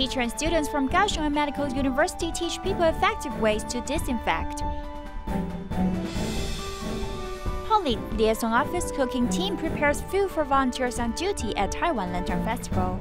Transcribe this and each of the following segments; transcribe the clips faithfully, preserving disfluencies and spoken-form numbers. teacher and students from Kaohsiung Medical University teach people effective ways to disinfect. Houli Liaison Office Cooking Team prepares food for volunteers on duty at Taiwan Lantern Festival.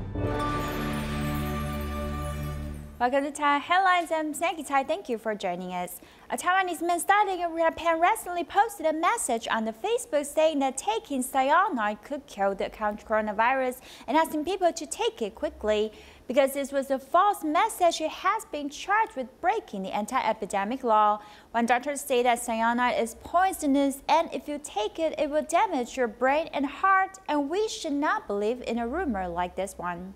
Welcome to Taiwan Headlines, I'm Sangitai, thank you for joining us. A Taiwanese man studying in Japan recently posted a message on the Facebook saying that taking cyanide could kill the coronavirus and asking people to take it quickly. Because this was a false message, he has been charged with breaking the anti-epidemic law. One doctor said that cyanide is poisonous and if you take it, it will damage your brain and heart, and we should not believe in a rumor like this one.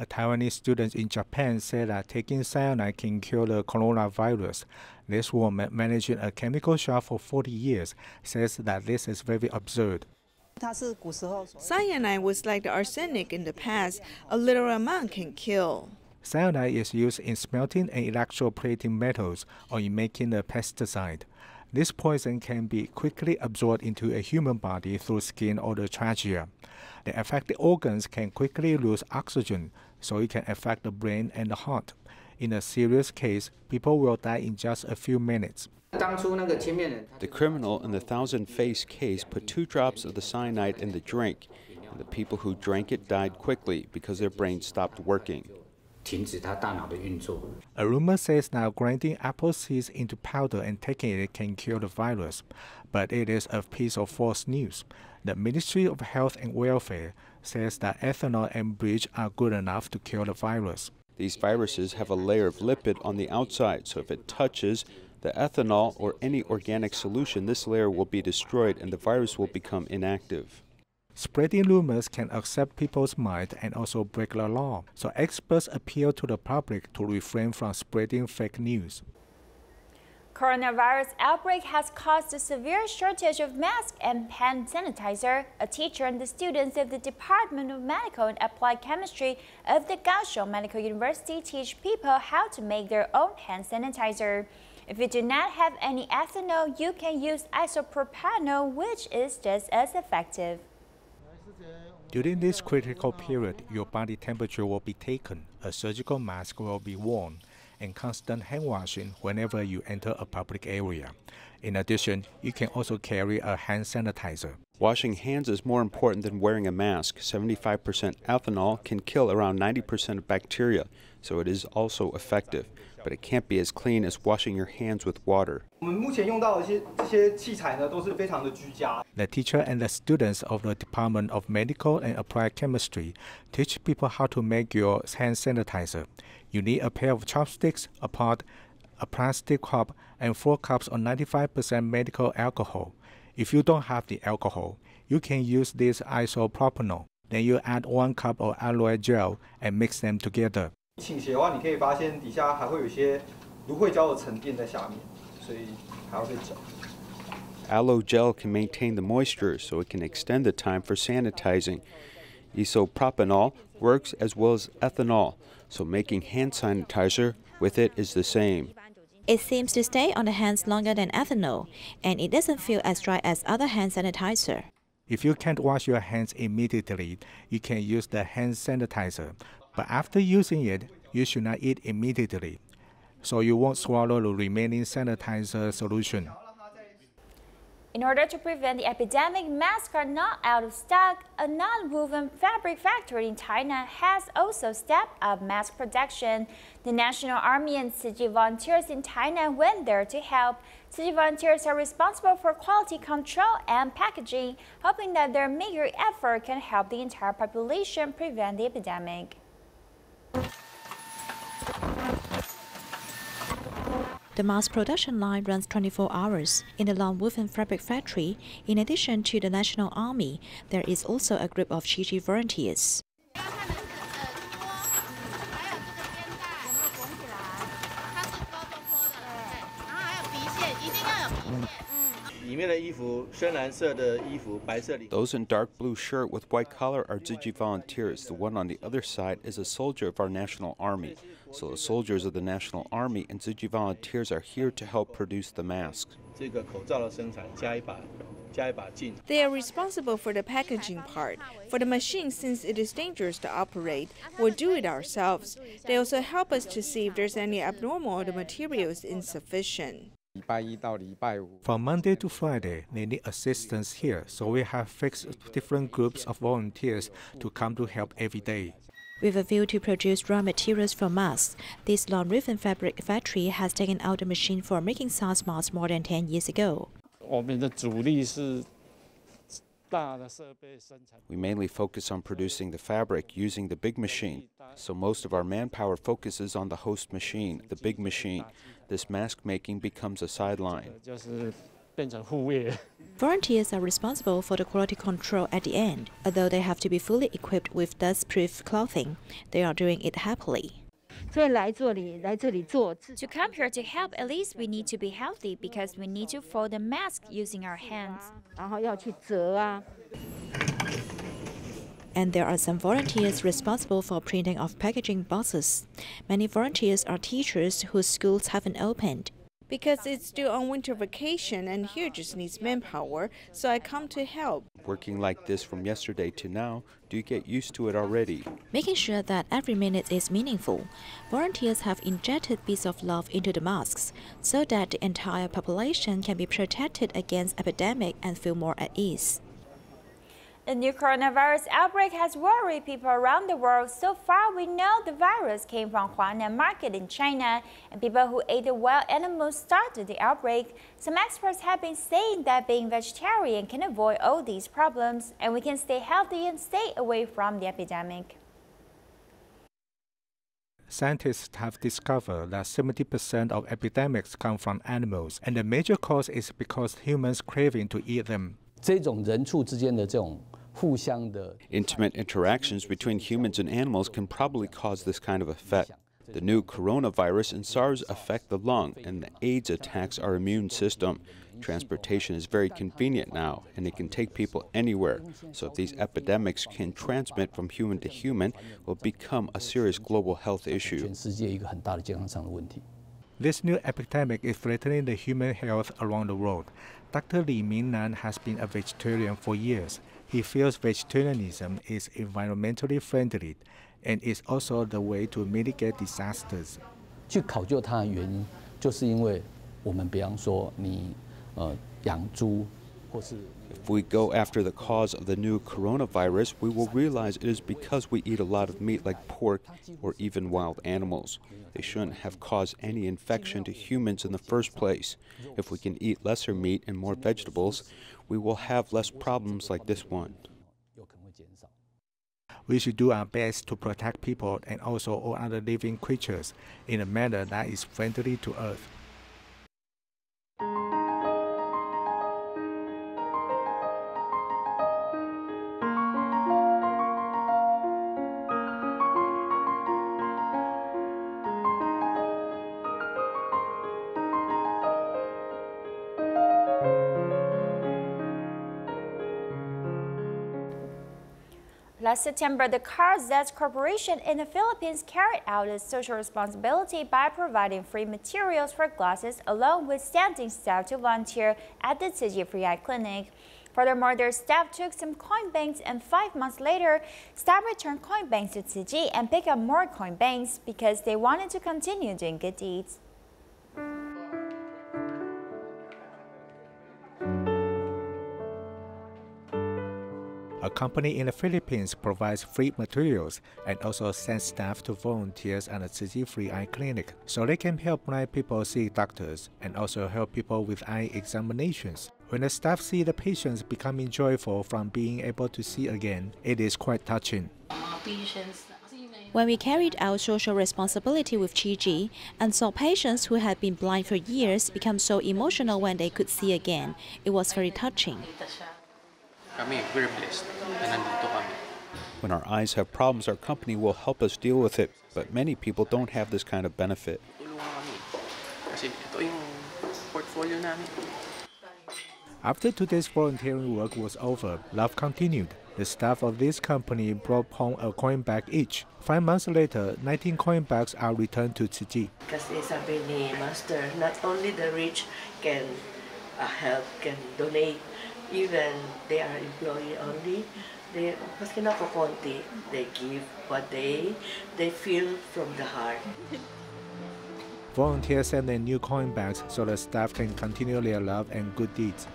A Taiwanese student in Japan said that taking cyanide can cure the coronavirus. This woman, managing a chemical shop for forty years, says that this is very absurd. Cyanide was like the arsenic in the past. A little amount can kill. Cyanide is used in smelting and electroplating metals or in making a pesticide. This poison can be quickly absorbed into a human body through skin or the trachea. The affected organs can quickly lose oxygen, so it can affect the brain and the heart. In a serious case, people will die in just a few minutes. The criminal in the Thousand Face case put two drops of the cyanide in the drink, and the people who drank it died quickly because their brains stopped working. A rumor says now grinding apple seeds into powder and taking it can cure the virus, but it is a piece of false news. The Ministry of Health and Welfare says that ethanol and bleach are good enough to cure the virus. These viruses have a layer of lipid on the outside, so if it touches the ethanol or any organic solution, this layer will be destroyed and the virus will become inactive. Spreading rumors can upset people's minds and also break the law, so experts appeal to the public to refrain from spreading fake news. Coronavirus outbreak has caused a severe shortage of masks and hand sanitizer. A teacher and the students of the Department of Medical and Applied Chemistry of the Kaohsiung Medical University teach people how to make their own hand sanitizer. If you do not have any ethanol, you can use isopropanol, which is just as effective. During this critical period, your body temperature will be taken, a surgical mask will be worn, and constant hand washing whenever you enter a public area. In addition, you can also carry a hand sanitizer. Washing hands is more important than wearing a mask. seventy-five percent ethanol can kill around ninety percent of bacteria, so it is also effective. But it can't be as clean as washing your hands with water. The teacher and the students of the Department of Medical and Applied Chemistry teach people how to make your hand sanitizer. You need a pair of chopsticks, a pot, a plastic cup, and four cups of ninety-five percent medical alcohol. If you don't have the alcohol, you can use this isopropanol. Then you add one cup of aloe gel and mix them together. Aloe gel can maintain the moisture, so it can extend the time for sanitizing. Isopropanol works as well as ethanol, so making hand sanitizer with it is the same. It seems to stay on the hands longer than ethanol, and it doesn't feel as dry as other hand sanitizer. If you can't wash your hands immediately, you can use the hand sanitizer. But after using it, you should not eat immediately, so you won't swallow the remaining sanitizer solution. In order to prevent the epidemic, masks are not out of stock. A non-woven fabric factory in Tainan has also stepped up mask production. The National Army and city volunteers in Tainan went there to help. City volunteers are responsible for quality control and packaging, hoping that their meager effort can help the entire population prevent the epidemic. The mask production line runs twenty-four hours. In the long woven fabric factory, in addition to the National Army, there is also a group of Tzu Chi volunteers. Those in dark blue shirt with white collar are Tzu Chi volunteers. The one on the other side is a soldier of our National Army. So the soldiers of the National Army and Tzu Chi volunteers are here to help produce the masks. They are responsible for the packaging part. For the machine, since it is dangerous to operate, we'll do it ourselves. They also help us to see if there's any abnormal or the material is insufficient. From Monday to Friday, they need assistance here, so we have fixed different groups of volunteers to come to help every day. With a view to produce raw materials for masks, this long ribbon fabric factory has taken out a machine for making SARS masks more than ten years ago. We mainly focus on producing the fabric using the big machine, so most of our manpower focuses on the host machine, the big machine. This mask making becomes a sideline. Volunteers are responsible for the quality control at the end. Although they have to be fully equipped with dust-proof clothing, they are doing it happily. To come here to help, at least we need to be healthy because we need to fold the mask using our hands. And there are some volunteers responsible for printing of packaging boxes. Many volunteers are teachers whose schools haven't opened. Because it's still on winter vacation and here just needs manpower, so I come to help. Working like this from yesterday to now, do you get used to it already? Making sure that every minute is meaningful, volunteers have injected bits of love into the masks so that the entire population can be protected against epidemic and feel more at ease. The new coronavirus outbreak has worried people around the world. So far, we know the virus came from Huanan market in China, and people who ate the wild animals started the outbreak. Some experts have been saying that being vegetarian can avoid all these problems, and we can stay healthy and stay away from the epidemic. Scientists have discovered that seventy percent of epidemics come from animals, and the major cause is because humans craving to eat them. Intimate interactions between humans and animals can probably cause this kind of effect. The new coronavirus and SARS affect the lung, and the AIDS attacks our immune system. Transportation is very convenient now, and it can take people anywhere. So if these epidemics can transmit from human to human, it will become a serious global health issue. This new epidemic is threatening the human health around the world. Doctor Li Mingnan has been a vegetarian for years. He feels vegetarianism is environmentally friendly and is also the way to mitigate disasters. If we go after the cause of the new coronavirus, we will realize it is because we eat a lot of meat like pork or even wild animals. They shouldn't have caused any infection to humans in the first place. If we can eat lesser meat and more vegetables, we will have less problems like this one. We should do our best to protect people and also all other living creatures in a manner that is friendly to Earth. Last September, the Carzeds Corporation in the Philippines carried out its social responsibility by providing free materials for glasses along with standing staff to volunteer at the Tzu Chi Free Eye Clinic. Furthermore, their staff took some coin banks, and five months later, staff returned coin banks to Tzu Chi and picked up more coin banks because they wanted to continue doing good deeds. A company in the Philippines provides free materials and also sends staff to volunteers at the Tzu Chi Free Eye Clinic so they can help blind people see doctors and also help people with eye examinations. When the staff see the patients becoming joyful from being able to see again, it is quite touching. When we carried out social responsibility with Tzu Chi and saw patients who had been blind for years become so emotional when they could see again, it was very touching. When our eyes have problems, our company will help us deal with it, but many people don't have this kind of benefit. After today's volunteering work was over, love continued. The staff of this company brought home a coin bag each. Five months later, nineteen coin bags are returned to Tzu Chi. Because it's a Bini master, not only the rich can uh, help, can donate, even they are employee only, they maski na po konti, they give what they they feel from the heart. Volunteers send in new coin bags so the staff can continue their love and good deeds.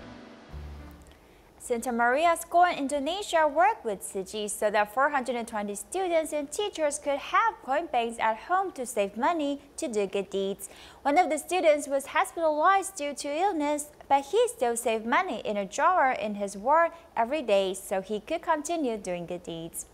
Santa Maria School in Indonesia worked with Tzu Chi so that four hundred twenty students and teachers could have coin banks at home to save money to do good deeds. One of the students was hospitalized due to illness, but he still saved money in a drawer in his ward every day so he could continue doing good deeds.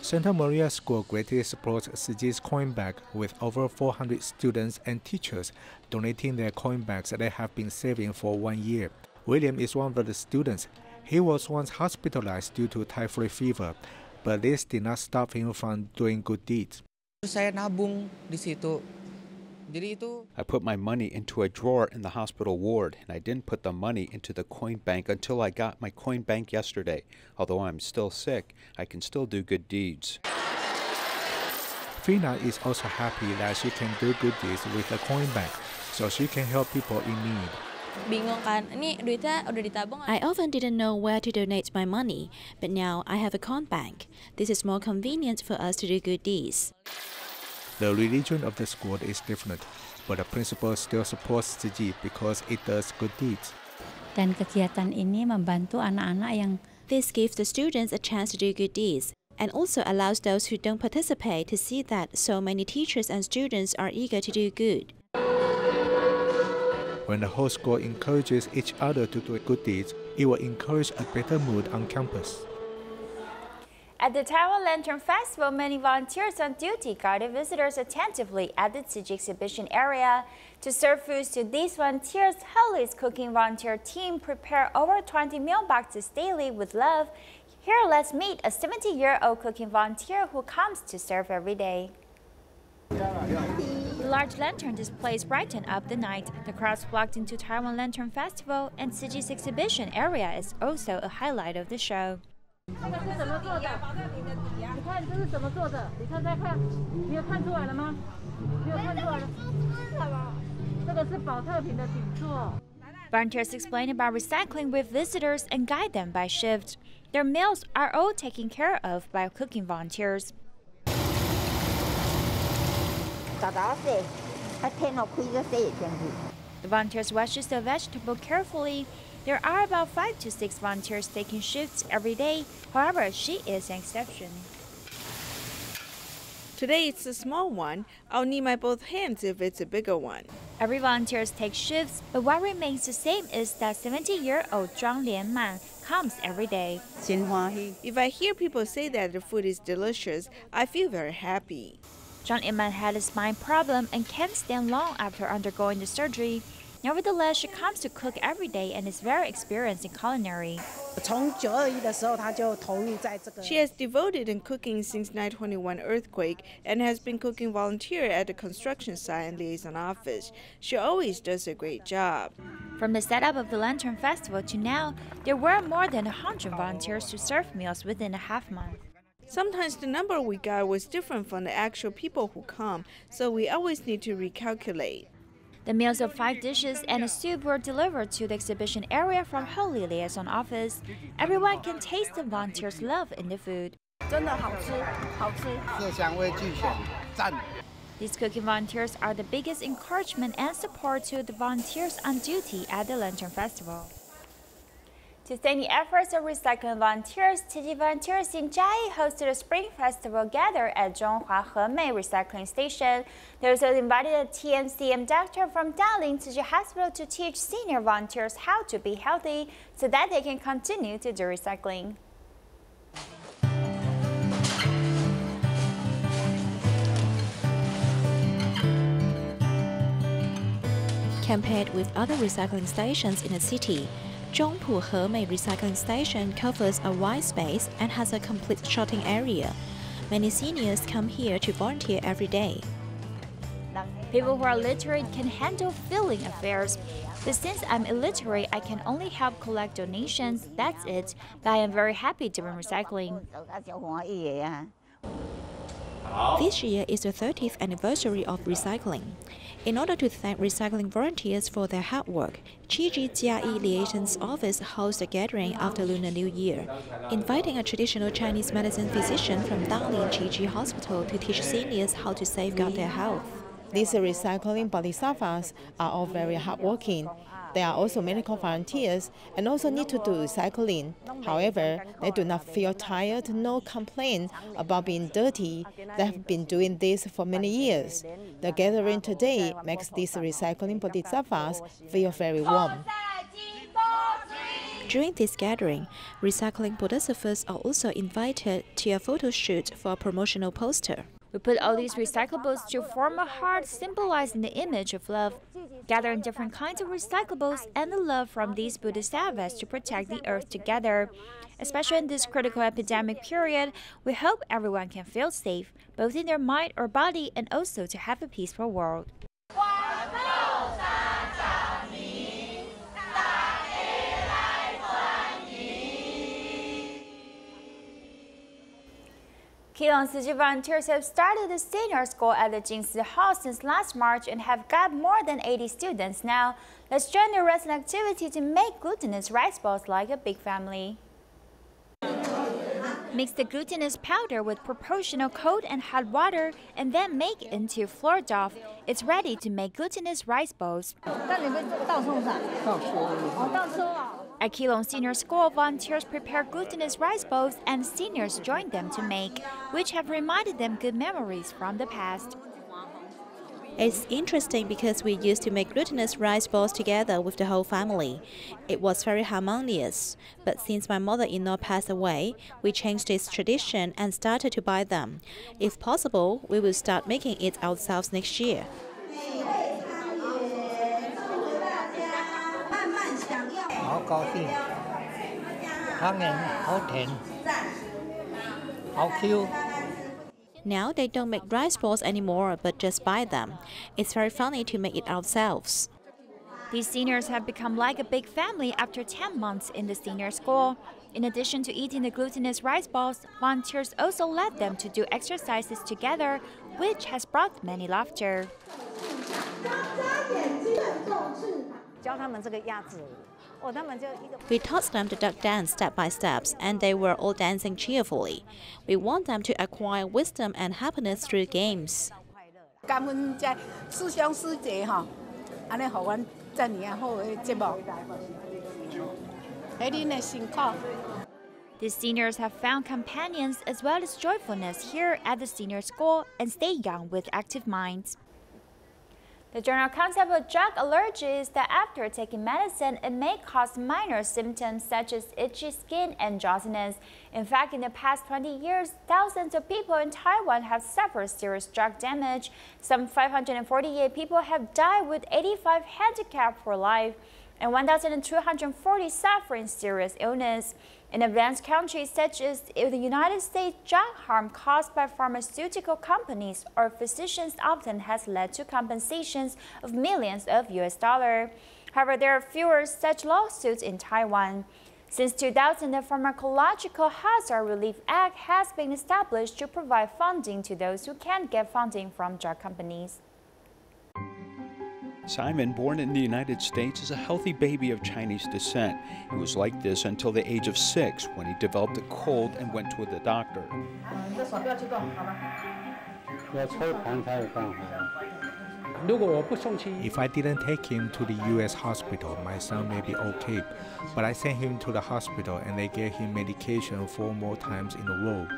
Santa Maria School greatly supports Tzu Chi's coin bag, with over four hundred students and teachers donating their coin bags they have been saving for one year. William is one of the students. He was once hospitalized due to typhoid fever, but this did not stop him from doing good deeds. I put my money into a drawer in the hospital ward, and I didn't put the money into the coin bank until I got my coin bank yesterday. Although I'm still sick, I can still do good deeds. Fina is also happy that she can do good deeds with a coin bank, so she can help people in need. I often didn't know where to donate my money, but now I have a coin bank. This is more convenient for us to do good deeds. The religion of the school is different, but the principal still supports Tzu Chi because it does good deeds. This gives the students a chance to do good deeds, and also allows those who don't participate to see that so many teachers and students are eager to do good. When the whole school encourages each other to do good deeds, it will encourage a better mood on campus. At the Taiwan Lantern Festival, many volunteers on duty guided visitors attentively at the Tzu Chi exhibition area. To serve foods to these volunteers, Houli's cooking volunteer team prepare over twenty meal boxes daily with love. Here, let's meet a seventy-year-old cooking volunteer who comes to serve every day. The large lantern displays brighten up the night. The crowds flocked into Taiwan Lantern Festival, and Tzu Chi's exhibition area is also a highlight of the show. Volunteers explain about recycling with visitors and guide them by shift. Their meals are all taken care of by cooking volunteers. The volunteers washes the vegetable carefully. There are about five to six volunteers taking shifts every day. However, she is an exception. Today it's a small one. I'll need my both hands if it's a bigger one. Every volunteer takes shifts, but what remains the same is that seventy-year-old Zhang Lian Man comes every day. If I hear people say that the food is delicious, I feel very happy. Zhang Lian Man had a spine problem and can't stand long after undergoing the surgery. Nevertheless, she comes to cook every day and is very experienced in culinary. She has devoted in cooking since nine twenty-one earthquake and has been cooking volunteer at the construction site and liaison office. She always does a great job. From the setup of the Lantern Festival to now, there were more than one hundred volunteers to serve meals within a half month. Sometimes the number we got was different from the actual people who come, so we always need to recalculate. The meals of five dishes and a soup were delivered to the exhibition area from Houli liaison office. Everyone can taste the volunteers' love in the food. These cooking volunteers are the biggest encouragement and support to the volunteers on duty at the Lantern Festival. To thank the efforts of recycling volunteers, Tzu Chi volunteers in Jiayi hosted a spring festival gather at Zhonghua He-mei Recycling Station. They also invited a T N C M doctor from Dalin Tzu Chi Hospital to teach senior volunteers how to be healthy so that they can continue to do recycling. Compared with other recycling stations in the city, Zhongpu He-mei Recycling Station covers a wide space and has a complete sorting area. Many seniors come here to volunteer every day. People who are literate can handle filling affairs. But since I'm illiterate, I can only help collect donations, that's it. But I am very happy doing recycling. This year is the thirtieth anniversary of recycling. In order to thank recycling volunteers for their hard work, Tzu Chi Jiayi Liaison's office hosts a gathering after Lunar New Year, inviting a traditional Chinese medicine physician from Dalin Tzu Chi Hospital to teach seniors how to safeguard their health. These recycling bodhisattvas are all very hardworking. They are also medical volunteers and also need to do recycling. However, they do not feel tired nor complain about being dirty. They have been doing this for many years. The gathering today makes these recycling bodhisattvas feel very warm. During this gathering, recycling bodhisattvas are also invited to a photo shoot for a promotional poster. We put all these recyclables to form a heart symbolizing the image of love, gathering different kinds of recyclables and the love from these bodhisattvas to protect the earth together. Especially in this critical epidemic period, we hope everyone can feel safe, both in their mind or body, and also to have a peaceful world. Akilon City volunteers have started a senior school at the Jing Si Hall since last March and have got more than eighty students now. Let's join the recent activity to make glutinous rice balls like a big family. Mix the glutinous powder with proportional cold and hot water and then make into flour dough. It's ready to make glutinous rice balls. At Akilon Senior School, volunteers prepare glutinous rice balls and seniors join them to make, which have reminded them good memories from the past. It's interesting because we used to make glutinous rice balls together with the whole family. It was very harmonious, but since my mother-in-law passed away, we changed this tradition and started to buy them. If possible, we will start making it ourselves next year. Now they don't make rice balls anymore, but just buy them. It's very funny to make it ourselves. These seniors have become like a big family after ten months in the senior school. In addition to eating the glutinous rice balls, volunteers also led them to do exercises together, which has brought many laughter. We taught them to duck dance step by step, and they were all dancing cheerfully. We want them to acquire wisdom and happiness through games. The seniors have found companions as well as joyfulness here at the senior school and stay young with active minds. The general concept of drug allergy is that after taking medicine, it may cause minor symptoms such as itchy skin and drowsiness. In fact, in the past twenty years, thousands of people in Taiwan have suffered serious drug damage. Some five hundred forty-eight people have died with eighty-five handicapped for life and one thousand two hundred forty suffering serious illness. In advanced countries such as the United States, drug harm caused by pharmaceutical companies or physicians often has led to compensations of millions of U S dollars. However, there are fewer such lawsuits in Taiwan. Since two thousand, the Pharmacological Hazard Relief Act has been established to provide funding to those who can't get funding from drug companies. Simon, born in the United States, is a healthy baby of Chinese descent. He was like this until the age of six, when he developed a cold and went to the doctor. If I didn't take him to the U S hospital, my son may be okay. But I sent him to the hospital and they gave him medication four more times in a row.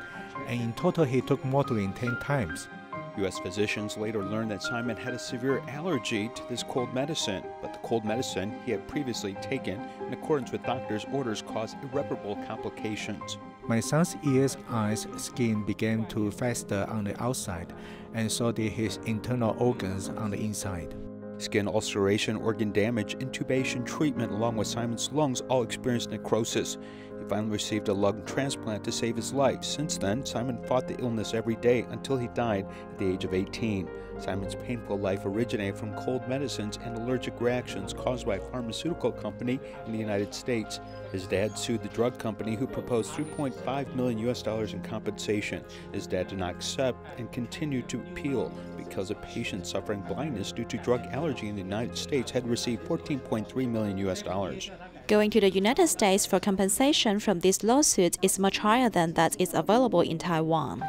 And in total, he took Motulin ten times. U S physicians later learned that Simon had a severe allergy to this cold medicine, but the cold medicine he had previously taken in accordance with doctors' orders caused irreparable complications. My son's ears, eyes, skin began to fester on the outside, and so did his internal organs on the inside. Skin ulceration, organ damage, intubation, treatment, along with Simon's lungs all experienced necrosis. He finally received a lung transplant to save his life. Since then, Simon fought the illness every day until he died at the age of eighteen. Simon's painful life originated from cold medicines and allergic reactions caused by a pharmaceutical company in the United States. His dad sued the drug company, who proposed three point five million U S dollars in compensation. His dad did not accept and continued to appeal because a patient suffering blindness due to drug allergy in the United States had received fourteen point three million U S dollars. Going to the United States for compensation from this lawsuit is much higher than that is available in Taiwan.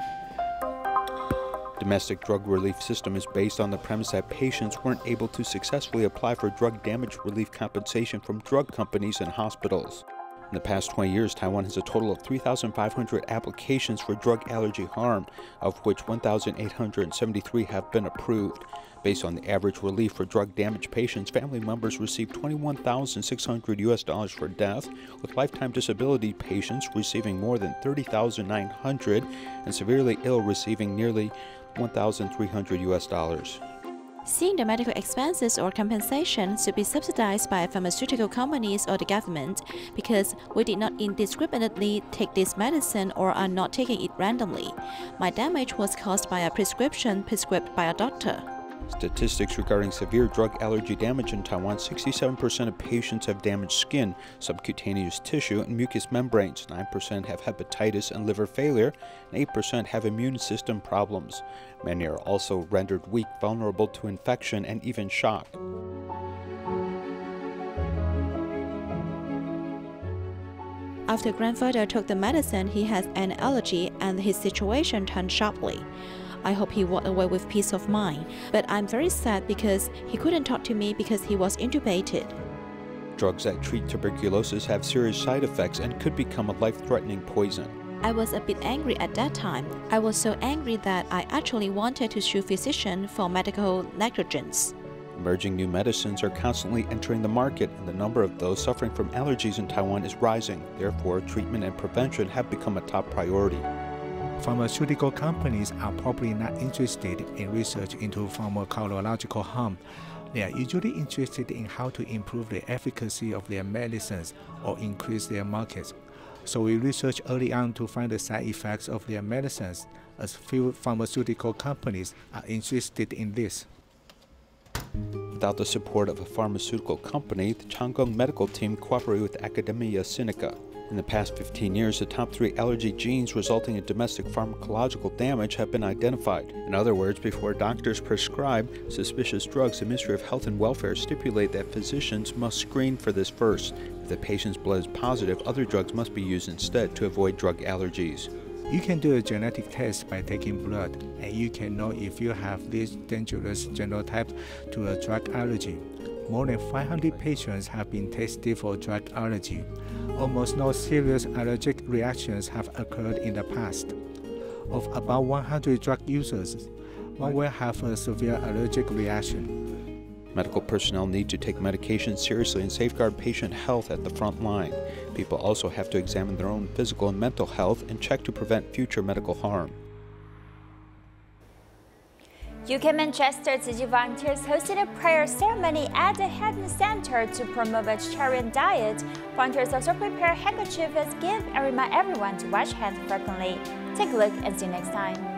Domestic drug relief system is based on the premise that patients weren't able to successfully apply for drug damage relief compensation from drug companies and hospitals. In the past twenty years, Taiwan has a total of three thousand five hundred applications for drug allergy harm, of which one thousand eight hundred seventy-three have been approved. Based on the average relief for drug damaged patients, family members received twenty-one thousand six hundred U S dollars for death, with lifetime disability patients receiving more than thirty thousand nine hundred and severely ill receiving nearly one thousand three hundred U S dollars. Seeing the medical expenses or compensation should be subsidized by pharmaceutical companies or the government, because we did not indiscriminately take this medicine or are not taking it randomly. My damage was caused by a prescription prescribed by a doctor. Statistics regarding severe drug allergy damage in Taiwan: sixty-seven percent of patients have damaged skin, subcutaneous tissue, and mucous membranes, nine percent have hepatitis and liver failure, and eight percent have immune system problems. Many are also rendered weak, vulnerable to infection, and even shock. After grandfather took the medicine, he has an allergy and his situation turned sharply. I hope he walked away with peace of mind, but I'm very sad because he couldn't talk to me because he was intubated. Drugs that treat tuberculosis have serious side effects and could become a life-threatening poison. I was a bit angry at that time. I was so angry that I actually wanted to sue physician for medical negligence. Emerging new medicines are constantly entering the market, and the number of those suffering from allergies in Taiwan is rising. Therefore, treatment and prevention have become a top priority. Pharmaceutical companies are probably not interested in research into pharmacological harm. They are usually interested in how to improve the efficacy of their medicines or increase their markets. So we research early on to find the side effects of their medicines, as few pharmaceutical companies are interested in this. Without the support of a pharmaceutical company, the Changgung Medical Team cooperated with Academia Sinica. In the past fifteen years, the top three allergy genes resulting in domestic pharmacological damage have been identified. In other words, before doctors prescribe suspicious drugs, the Ministry of Health and Welfare stipulate that physicians must screen for this first. If the patient's blood is positive, other drugs must be used instead to avoid drug allergies. You can do a genetic test by taking blood, and you can know if you have this dangerous genotype to a drug allergy. More than five hundred patients have been tested for drug allergy. Almost no serious allergic reactions have occurred in the past. Of about one hundred drug users, one will have a severe allergic reaction. Medical personnel need to take medication seriously and safeguard patient health at the front line. People also have to examine their own physical and mental health and check to prevent future medical harm. U K Manchester Tzu Chi volunteers hosted a prayer ceremony at the Headman Center to promote vegetarian diet. Volunteers also prepare handkerchiefs as gifts and remind everyone to wash hands frequently. Take a look and see you next time.